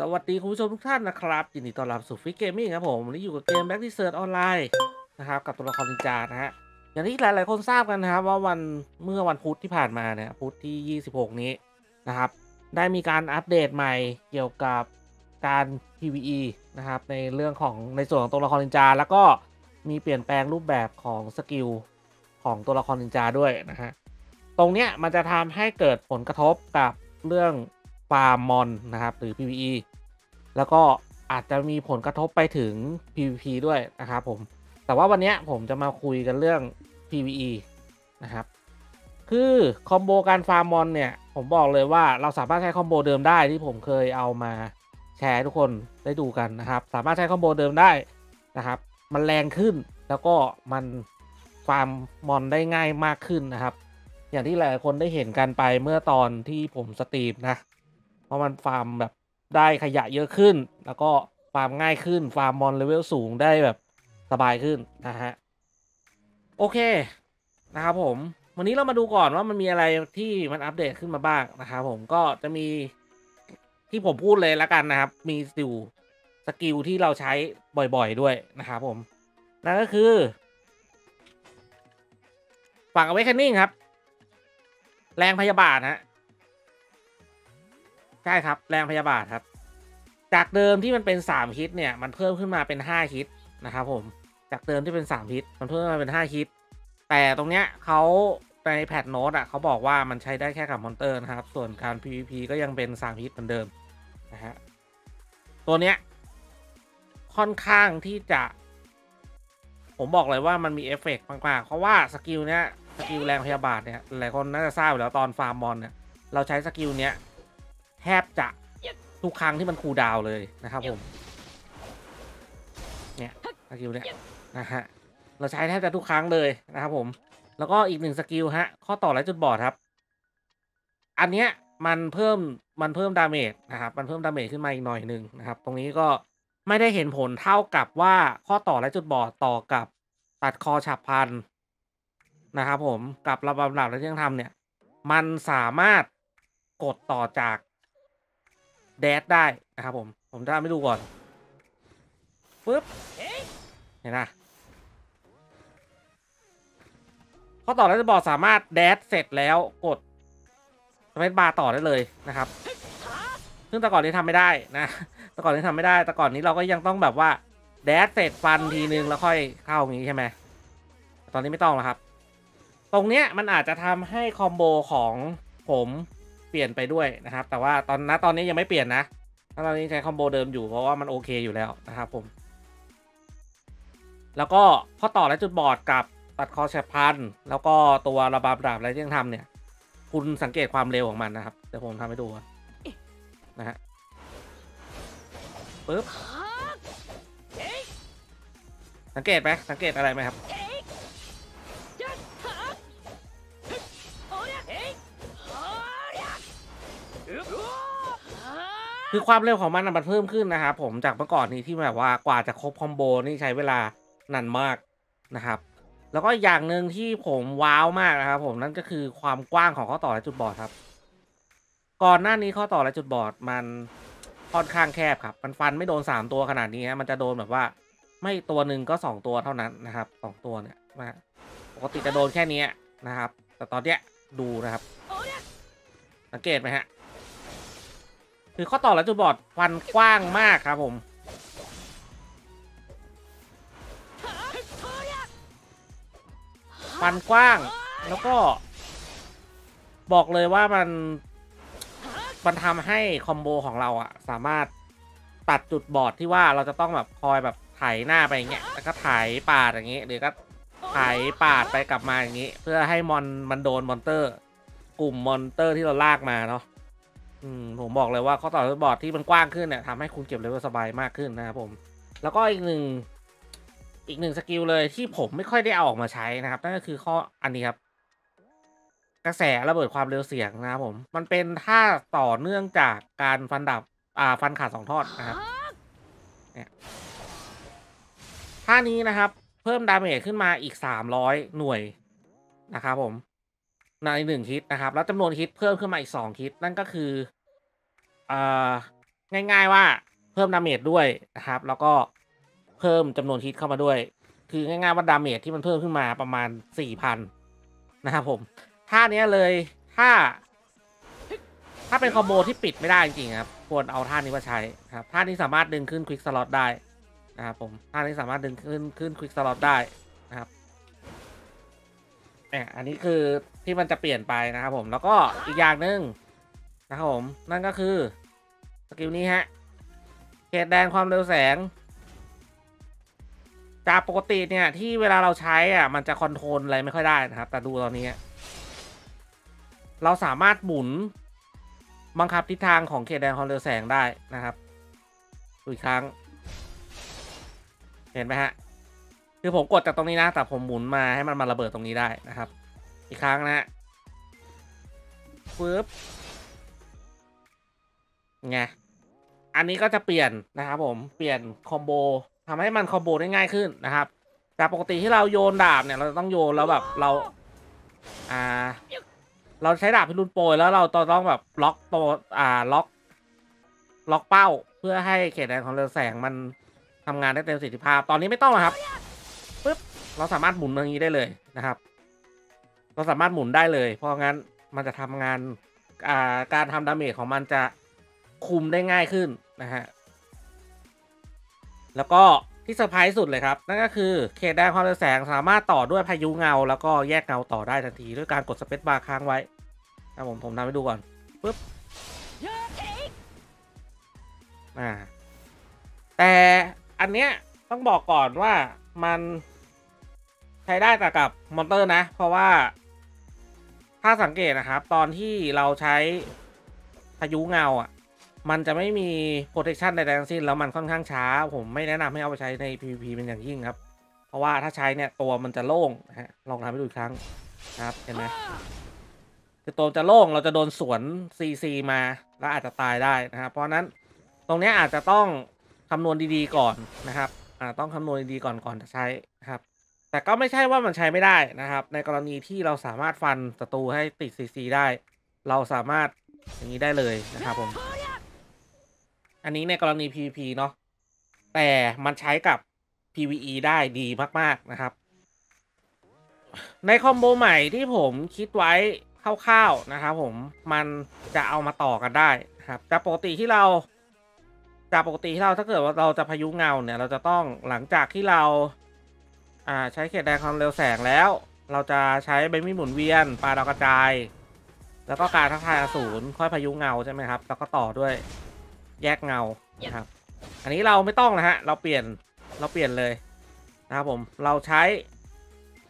สวัสดีคุณผู้ชมทุกท่านนะครับยินดีต้อนรับสู่ฟิกเกมมิ่งครับผมวันนี้อยู่กับเกมแบ็กดิเซิร์ตออนไลน์นะครับกับตัวละครนินจานะฮะอย่างที่หลายๆคนทราบกันนะครับว่าเมื่อวันพุธที่ผ่านมาเนี่ยพุธที่26นี้นะครับได้มีการอัปเดตใหม่เกี่ยวกับการ PVE นะครับในเรื่องของในส่วนของตัวละครนินจาแล้วก็มีเปลี่ยนแปลงรูปแบบของสกิลของตัวละครนินจาด้วยนะฮะตรงเนี้ยมันจะทำให้เกิดผลกระทบกับเรื่องฟาร์มมอนนะครับหรือ PVE แล้วก็อาจจะมีผลกระทบไปถึง PVP ด้วยนะครับผมแต่ว่าวันนี้ผมจะมาคุยกันเรื่อง PVE นะครับคือคอมโบการฟาร์มมอนเนี่ยผมบอกเลยว่าเราสามารถใช้คอมโบเดิมได้ที่ผมเคยเอามาแชร์ทุกคนได้ดูกันนะครับสามารถใช้คอมโบเดิมได้นะครับมันแรงขึ้นแล้วก็มันฟาร์มมอนได้ง่ายมากขึ้นนะครับอย่างที่หลายคนได้เห็นกันไปเมื่อตอนที่ผมสตรีมนะเพราะมันฟาร์มแบบได้ขยะเยอะขึ้นแล้วก็ฟาร์มง่ายขึ้นฟาร์มมอนเลเวลสูงได้แบบสบายขึ้นนะฮะโอเคนะครับผมวันนี้เรามาดูก่อนว่ามันมีอะไรที่มันอัปเดตขึ้นมาบ้างนะครับผมก็จะมีที่ผมพูดเลยละกันนะครับมีสกิลที่เราใช้บ่อยๆด้วยนะครับผมนั่นก็คือฝั่ง Awakening ครับแรงพยาบาทฮะใช่ครับแรงพยาบาทครับจากเดิมที่มันเป็น3ฮิตเนี่ยมันเพิ่มขึ้นมาเป็น5ฮิตนะครับผมจากเดิมที่เป็น3ฮิตมันเพิ่มมาเป็น5ฮิตแต่ตรงเนี้ยเขาในแพทโน้ตอ่ะเขาบอกว่ามันใช้ได้แค่กับมอนเตอร์นะครับส่วนการ PVP ก็ยังเป็น3ฮิตเหมือนเดิมนะฮะตัวเนี้ยค่อนข้างที่จะผมบอกเลยว่ามันมีเอฟเฟกต์มากๆเพราะว่าสกิลเนี้ยสกิลแรงพยาบาทเนี่ยหลายคนน่าจะทราบแล้วตอนฟาร์มมอนเนี่ยเราใช้สกิลเนี้ยแทบจะทุกครั้งที่มันคูลดาวน์เลยนะครับผมเนี่ยสกิลเนี่ยนะฮะเราใช้แทบจะทุกครั้งเลยนะครับผมแล้วก็อีกหนึ่งสกิลฮะข้อต่อไร้จุดบอดครับอันเนี้ยมันเพิ่มดาเมจนะครับมันเพิ่มดาเมจขึ้นมาอีกหน่อยหนึ่งนะครับตรงนี้ก็ไม่ได้เห็นผลเท่ากับว่าข้อต่อไร้จุดบอดต่อกับตัดคอฉับพลันนะครับผมกับระบำดับและที่ยังทำเนี่ยมันสามารถกดต่อจากแดดได้นะครับผมจะไม่ดูก่อนปึ๊บเห็นนะข้อต่อแล้วจะบอกสามารถแดดเสร็จแล้วกดสเปซบาร์ต่อได้เลยนะครับซึ่งแต่ก่อนนี้ทำไม่ได้นะแต่ก่อนนี้ทำไม่ได้แต่ก่อนนี้เราก็ยังต้องแบบว่าแดดเสร็จฟันทีนึงแล้วค่อยเข้าอย่างนี้ใช่ไหมตอนนี้ไม่ต้องแล้วครับตรงเนี้ยมันอาจจะทำให้คอมโบของผมเปลี่ยนไปด้วยนะครับแต่ว่าตอนนี้ยังไม่เปลี่ยนนะตอนนี้ใช้คอมโบเดิมอยู่เพราะว่ามันโอเคอยู่แล้วนะครับผมแล้วก็ข้อต่อและจุดบอดกับตัดคอแฉพันแล้วก็ตัวระบำดาบอะไรที่ยังทำเนี่ยคุณสังเกตความเร็วของมันนะครับเดี๋ยวผมทำให้ดูนะฮะปึ๊บสังเกตไหมสังเกตอะไรไหมครับคือความเร็วของมันมันเพิ่มขึ้นนะครับผมจากเมื่อก่อนนี้ที่แบบว่ากว่าจะครบคอมโบนี่ใช้เวลานานมากนะครับแล้วก็อย่างหนึ่งที่ผมว้าวมากนะครับผมนั่นก็คือความกว้างของข้อต่อและจุดบอดครับก่อนหน้านี้ข้อต่อและจุดบอดมันค่อนข้างแคบครับมันฟันไม่โดน3ตัวขนาดนี้มันจะโดนแบบว่าไม่ตัวหนึ่งก็2ตัวเท่านั้นนะครับ2ตัวเนี่ยปกติจะโดนแค่นี้นะครับแต่ตอนเนี้ยดูนะครับสังเกตไหมฮะคือข้อต่อและจุดบอดฟันกว้างมากครับผมฟันกว้างแล้วก็บอกเลยว่ามันทำให้คอมโบของเราอะสามารถตัดจุดบอดที่ว่าเราจะต้องแบบคอยแบบไถหน้าไปอย่างเงี้ยแล้วก็ไถปาดอย่างงี้หรือก็ไถปาดไปกลับมาอย่างงี้เพื่อให้มอนมันโดนมอนเตอร์กลุ่มมอนเตอร์ที่เราลากมาเนาะผมบอกเลยว่าข้อต่อจุดบอดที่มันกว้างขึ้นเนี่ยทำให้คุณเก็บเลเวลสบายมากขึ้นนะครับผมแล้วก็อีกหนึ่งสกิลเลยที่ผมไม่ค่อยได้เอาออกมาใช้นะครับนั่นก็คือข้ออันนี้ครับกระแสระเบิดความเร็วเสียงนะครับผมมันเป็นท่าต่อเนื่องจากการฟันดับฟันขาด2ทอดนะครับเนี่ยท่านี้นะครับเพิ่มดาเมจขึ้นมาอีก300หน่วยนะครับผมใน1ฮิตนะครับแล้วจำนวนฮิตเพิ่มขึ้นมาอีก2ฮิตนั่นก็คือ ง่ายๆว่าเพิ่มดาเมจด้วยนะครับแล้วก็เพิ่มจำนวนฮิตเข้ามาด้วยคือง่ายๆว่าดาเมจที่มันเพิ่มขึ้นมาประมาณ 4,000 นะครับผมท่านี้เลยถ้าเป็นคอมโบที่ปิดไม่ได้จริงๆครับควรเอาท่านี้มาใช้ครับท่านี้สามารถดึงขึ้นควิกสล็อตได้นะครับผมท่านี้สามารถดึงขึ้นควิกสล็อตได้นะครับอันนี้คือที่มันจะเปลี่ยนไปนะครับผมแล้วก็อีกอย่างหนึ่งนะครับผมนั่นก็คือสกิลนี้ฮะเขตแดนความเร็วแสงจากปกติเนี่ยที่เวลาเราใช้อ่ะมันจะคอนโทรลอะไรไม่ค่อยได้นะครับแต่ดูตอนนี้เราสามารถหมุนบังคับทิศทางของเขตแดนความเร็วแสงได้นะครับดูอีกครั้งเห็นไหมฮะคือผมกดจากตรงนี้นะแต่ผมหมุนมาให้มันมาระเบิดตรงนี้ได้นะครับอีกครั้งนะฮะปึ๊บไงอันนี้ก็จะเปลี่ยนนะครับผมเปลี่ยนคอมโบทำให้มันคอมโบได้ง่ายขึ้นนะครับจากปกติที่เราโยนดาบเนี่ยเราต้องโยนแล้วแบบเราใช้ดาบพิรุณโปรยแล้วเราต้องแบบล็อกตัวล็อกเป้าเพื่อให้เขตแดนของเรือแสงมันทำงานได้เต็มประสิทธิภาพตอนนี้ไม่ต้องแล้วครับปึ๊บเราสามารถหมุนอย่างนี้ได้เลยนะครับเราสามารถหมุนได้เลยเพราะงั้นมันจะทำงานการทำดาเมจของมันจะคุมได้ง่ายขึ้นนะฮะแล้วก็ที่เซอร์ไพรส์สุดเลยครับนั่นก็คือเขตแดนความเร็วแสงสามารถต่อด้วยพายุเงาแล้วก็แยกเงาต่อได้ทันทีด้วยการกดสเปซบาร์ค้างไว้นะผมทำให้ดูก่อนปึ๊บแต่อันเนี้ยต้องบอกก่อนว่ามันใช้ได้แต่กับมอนเตอร์นะเพราะว่าถ้าสังเกตนะครับตอนที่เราใช้พายุเงาอ่ะมันจะไม่มี protection ใดๆทั้งสิ้นแล้วมันค่อนข้างช้าผมไม่แนะนำให้เอาไปใช้ใน PVP เป็นอย่างยิ่งครับเพราะว่าถ้าใช้เนี่ยตัวมันจะโล่งนะฮะลองทำให้ดูอีกครั้งนะครับเห็นไหมคือตัวจะโล่งเราจะโดนสวน CC มาแล้วอาจจะตายได้นะครับเพราะนั้นตรงนี้อาจจะต้องคำนวณดีๆก่อนนะครับต้องคำนวณดีๆก่อนจะใช้นะครับแต่ก็ไม่ใช่ว่ามันใช้ไม่ได้นะครับในกรณีที่เราสามารถฟันศัตรูให้ติด CC ได้เราสามารถอย่างนี้ได้เลยนะครับผมอันนี้ในกรณี PVP เนาะแต่มันใช้กับ PVE ได้ดีมากๆนะครับในคอมโบใหม่ที่ผมคิดไว้คร่าวๆนะครับผมมันจะเอามาต่อกันได้ครับจากปกติที่เราถ้าเกิดว่าเราจะพายุเงาเนี่ยเราจะต้องหลังจากที่เราใช้เขตแดนความเร็วแสงแล้วเราจะใช้ใบมีดหมุนเวียนปลาดาวกระจายแล้วก็การทักทายอสูรค่อยพายุเงาใช่ไหมครับแล้วก็ต่อด้วยแยกเงานะครับอันนี้เราไม่ต้องนะฮะเราเปลี่ยนเลยนะครับผมเราใช้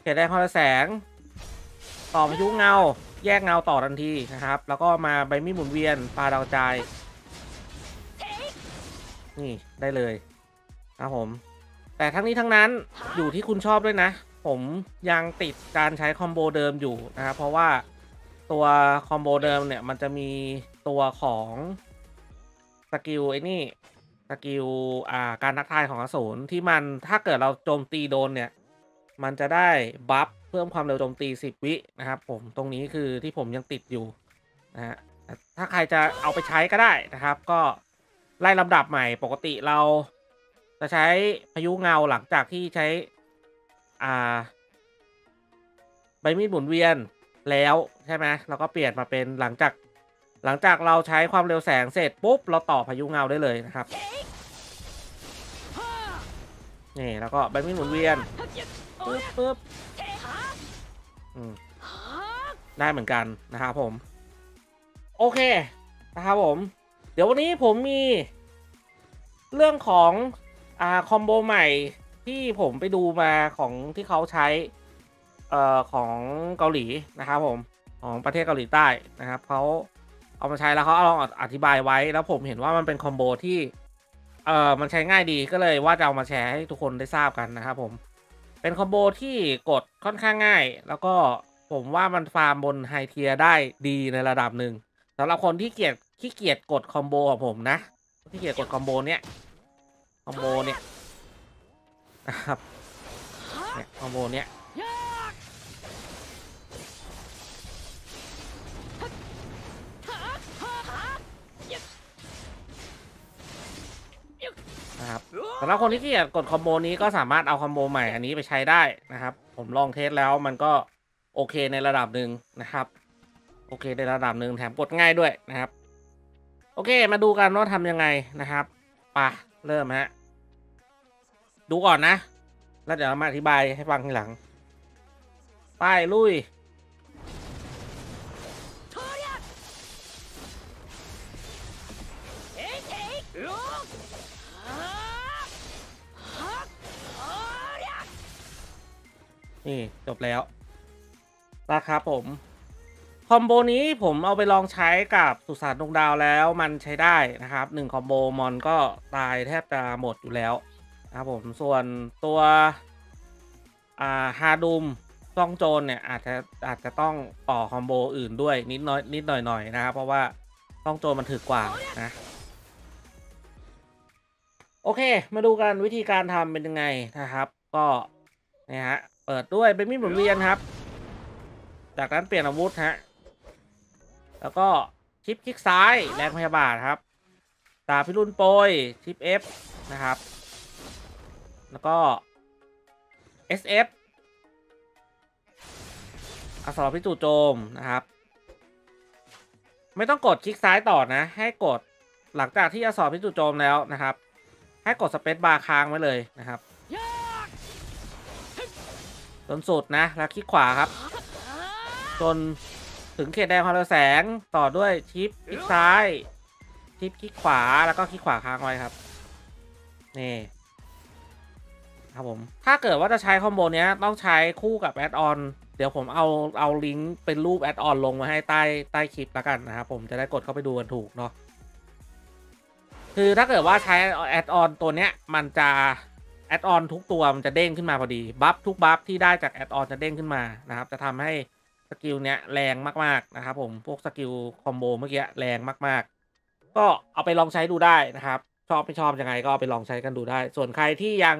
เขตแดนความเร็วแสงต่อพายุเงาแยกเงาต่อทันทีนะครับแล้วก็มาใบมีดหมุนเวียนปลาดาวกระจายนี่ได้เลยครับผมแต่ทั้งนี้ทั้งนั้นอยู่ที่คุณชอบด้วยนะผมยังติดการใช้คอมโบเดิมอยู่นะครับเพราะว่าตัวคอมโบเดิมเนี่ยมันจะมีตัวของสกิลไอ้นี่สกิลการทักทายของอสูรที่มันถ้าเกิดเราโจมตีโดนเนี่ยมันจะได้บัฟเพิ่มความเร็วโจมตี10วินะครับผมตรงนี้คือที่ผมยังติดอยู่นะฮะถ้าใครจะเอาไปใช้ก็ได้นะครับก็ไล่ลำดับใหม่ปกติเราจะใช้พายุเงาหลังจากที่ใช้ใบมีดหมุนเวียนแล้วใช่ไหมเราก็เปลี่ยนมาเป็นหลังจากเราใช้ความเร็วแสงเสร็จปุ๊บเราต่อพายุเงาได้เลยนะครับนี่แล้วก็ใบมีดหมุนเวียนปึ๊บได้เหมือนกันนะครับผมโอเคนะครับผมเดี๋ยววันนี้ผมมีเรื่องของคอมโบใหม่ที่ผมไปดูมาของที่เขาใช้ของเกาหลีนะครับผมของประเทศเกาหลีใต้นะครับเขาเอามาใช้แล้วเขาลองอธิบายไว้แล้วผมเห็นว่ามันเป็นคอมโบที่มันใช้ง่ายดีก็เลยว่าจะเอามาแชร์ให้ทุกคนได้ทราบกันนะครับผมเป็นคอมโบที่กดค่อนข้างง่ายแล้วก็ผมว่ามันฟาร์มบนไฮเทียได้ดีในระดับหนึ่งสำหรับคนที่ขี้เกียจกดคอมโบของผมนะขี้เกียจกดคอมโบเนี่ยนะครับเนี่ยคอมโบเนี่ย นะครับสำหรับคนที่เกลียดกดคอมโบนี้ก็สามารถเอาคอมโบใหม่อันนี้ไปใช้ได้นะครับผมลองเทสแล้วมันก็โอเคในระดับหนึ่งนะครับโอเคในระดับหนึ่งแถมกดง่ายด้วยนะครับโอเคมาดูกันว่าทำยังไงนะครับป่ะเริ่มฮะดูก่อนนะแล้วเดี๋ยวมาอธิบายให้ฟังทีหลังไปลุยนี่จบแล้วนะครับผมคอมโบนี้ผมเอาไปลองใช้กับสุสานดวงดาวแล้วมันใช้ได้นะครับ1คอมโบมอนก็ตายแทบจะหมดอยู่แล้วนะครับผมส่วนตัวฮาดุมซ่องโจรเนี่ยอาจจะต้องต่อคอมโบอื่นด้วยนิดหน่อยนะครับเพราะว่าซ่องโจรมันถึกกว่านะโอเคมาดูกันวิธีการทำเป็นยังไงนะครับก็เนี่ยฮะเปิดด้วยเป็นมีดหมุนเวียนครับจากนั้นเปลี่ยนอาวุธฮะแล้วก็ชิปคลิกซ้ายแรงพยาบาทครับตาพิรุณโปยชิป F นะครับแล้วก็ SF อักษรพิจูโจมนะครับไม่ต้องกดคลิกซ้ายต่อนะให้กดหลังจากที่อักษรพิจูโจมแล้วนะครับให้กดสเปซบาร์ค้างไว้เลยนะครับจนสุดนะแล้วคลิกขวาครับจนถึงเขตแดงความเร็วแสงต่อด้วยชิปคลิกซ้ายชิปคลิกขวาแล้วก็คลิกขวาค้างไว้ครับนี่ครับผมถ้าเกิดว่าจะใช้คอมโบนี้ต้องใช้คู่กับแอดออนเดี๋ยวผมเอาลิงก์เป็นรูปแอดออนลงมาให้ใต้คลิปแล้วกันนะครับผมจะได้กดเข้าไปดูกันถูกเนาะคือถ้าเกิดว่าใช้แอดออนตัวเนี้ยมันจะแอดออนทุกตัวมันจะเด้งขึ้นมาพอดีบัฟทุกบัฟที่ได้จากแอดออนจะเด้งขึ้นมานะครับจะทำให้สกิลเนี้ยแรงมากๆนะครับผมพวกสกิลคอมโบเมื่อกี้แรงมากๆก็เอาไปลองใช้ดูได้นะครับชอบไม่ชอบยังไงก็เอาไปลองใช้กันดูได้ส่วนใครที่ยัง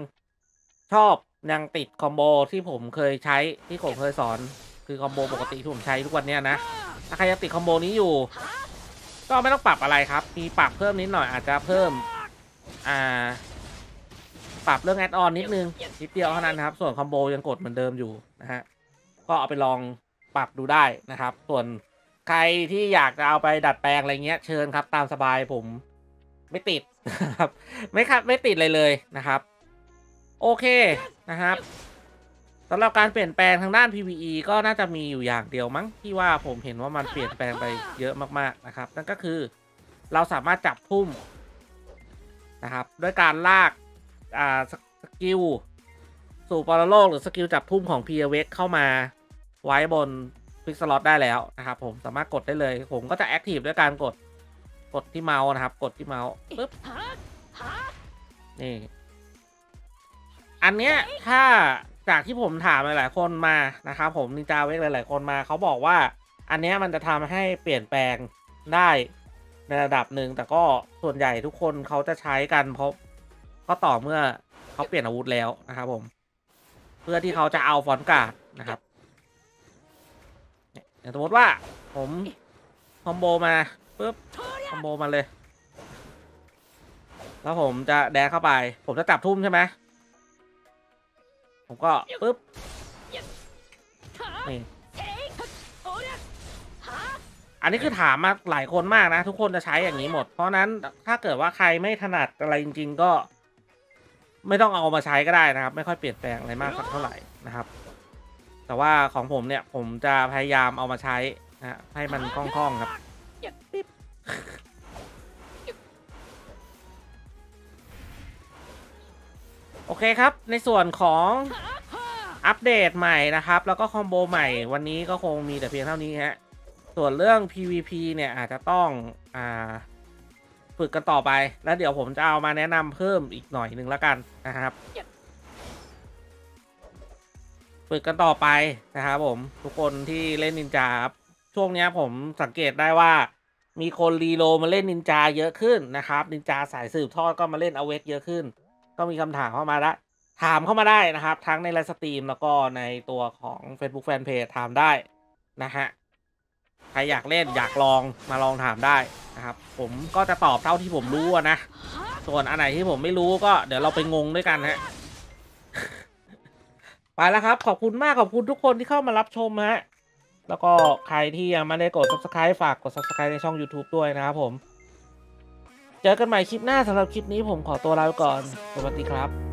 ชอบยังติดคอมโบที่ผมเคยใช้ที่ผมเคยสอนคือคอมโบปกติที่ผมใช้ทุกวันเนี้ยนะถ้าใครยังติดคอมโบนี้อยู่ก็ไม่ต้องปรับอะไรครับมีปรับเพิ่มนิดหน่อยอาจจะเพิ่มปรับเรื่องแอดออนนิดนึงนิดเดียวเท่านั้นครับส่วนคอมโบยังกดเหมือนเดิมอยู่นะฮะก็เอาไปลองปรับดูได้นะครับส่วนใครที่อยากจะเอาไปดัดแปลงอะไรเงี้ยเชิญครับตามสบายผมไม่ติดนะครับไม่ติดเลยนะครับโอเคนะครับสำหรับการเปลี่ยนแปลงทางด้าน PVE ก็น่าจะมีอยู่อย่างเดียวมั้งที่ว่าผมเห็นว่ามันเปลี่ยนแปลงไปเยอะมากๆนะครับนั่นก็คือเราสามารถจับพุ่มนะครับด้วยการลากสกิลสู่ปรโลกหรือสกิลจับพุ่มของ PVE เข้ามาไว้บนฟิกสล็อตได้แล้วนะครับผมสามารถกดได้เลยผมก็จะแอคทีฟด้วยการกดที่เมาส์นะครับกดที่เมาส์ปึ๊บนี่อันเนี้ยถ้าจากที่ผมถามหลายๆคนมานะครับผมนินจาเวกหลายๆคนมาเขาบอกว่าอันเนี้ยมันจะทำให้เปลี่ยนแปลงได้ในระดับหนึ่งแต่ก็ส่วนใหญ่ทุกคนเขาจะใช้กันเพราะก็ต่อเมื่อเขาเปลี่ยนอาวุธแล้วนะครับผมเพื่อที่เขาจะเอาฟอนต์การ์ดนะครับสมมติว่าผมคอมโบมาปึ๊บคอมโบมาเลยแล้วผมจะแดกเข้าไปผมจะจับทุ่มใช่ไหมผมก็ปึ๊บนี่อันนี้คือถามมาหลายคนมากนะทุกคนจะใช้อย่างนี้หมดเพราะนั้นถ้าเกิดว่าใครไม่ถนัดอะไรจริงๆก็ไม่ต้องเอามาใช้ก็ได้นะครับไม่ค่อยเปลี่ยนแปลงอะไรมากสักเท่าไหร่นะครับแต่ว่าของผมเนี่ยผมจะพยายามเอามาใช้นะให้มันคล่องๆครับโอเคครับในส่วนของอัปเดตใหม่นะครับแล้วก็คอมโบใหม่วันนี้ก็คงมีแต่เพียงเท่านี้ฮะส่วนเรื่อง PVP เนี่ยอาจจะต้องฝึกกันต่อไปแล้วเดี๋ยวผมจะเอามาแนะนำเพิ่มอีกหน่อยหนึ่งแล้วกันนะครับฝึกกันต่อไปนะครับผมทุกคนที่เล่นนินจาช่วงนี้ผมสังเกตได้ว่ามีคนรีโลมาเล่นนินจาเยอะขึ้นนะครับนินจาสายสืบทอดก็มาเล่นอเวกเยอะขึ้นก็มีคำถามเข้ามาละถามเข้ามาได้นะครับทั้งในไลฟ์สตรีมแล้วก็ในตัวของ Facebook Fanpage ถามได้นะฮะใครอยากเล่นอยากลองมาลองถามได้นะครับผมก็จะตอบเท่าที่ผมรู้นะ ส่วนอันไหนที่ผมไม่รู้ก็เดี๋ยวเราไปงงด้วยกันฮะไปแล้วครับขอบคุณมากขอบคุณทุกคนที่เข้ามารับชมฮะแล้วก็ใครที่ยังไม่ได้กด subscribe ฝากกด subscribe ในช่อง YouTube ด้วยนะครับผมเจอกันใหม่คลิปหน้าสำหรับคลิปนี้ผมขอตัวลาไปก่อนสวัสดีครับ